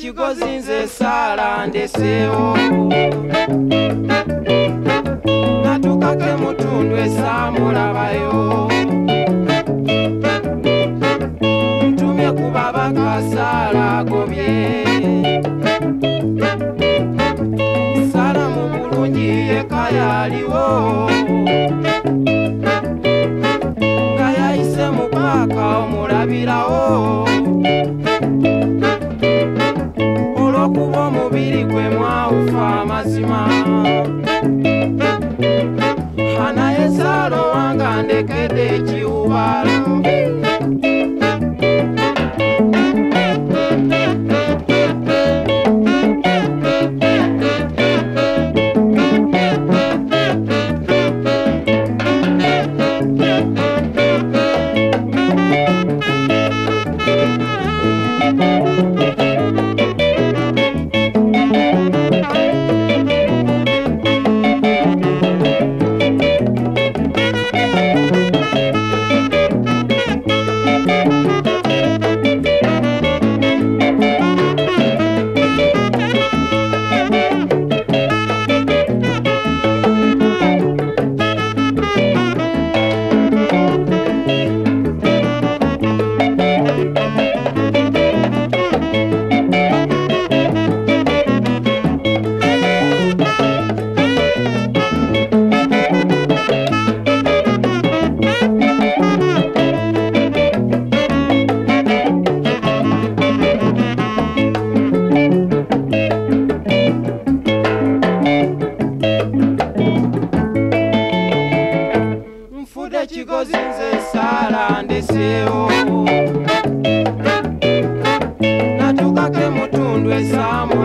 Kigozi nze sala ndeseo natukake mutundu esamulabayo ntumye kubaba kasala gobye sala mu bulungi ekayaliwo kayayise mupaka omulabirawo omubiri gwe mwawufa mazima hana esalo wanga ndekedde ekiwubala Natukake mutundu esamu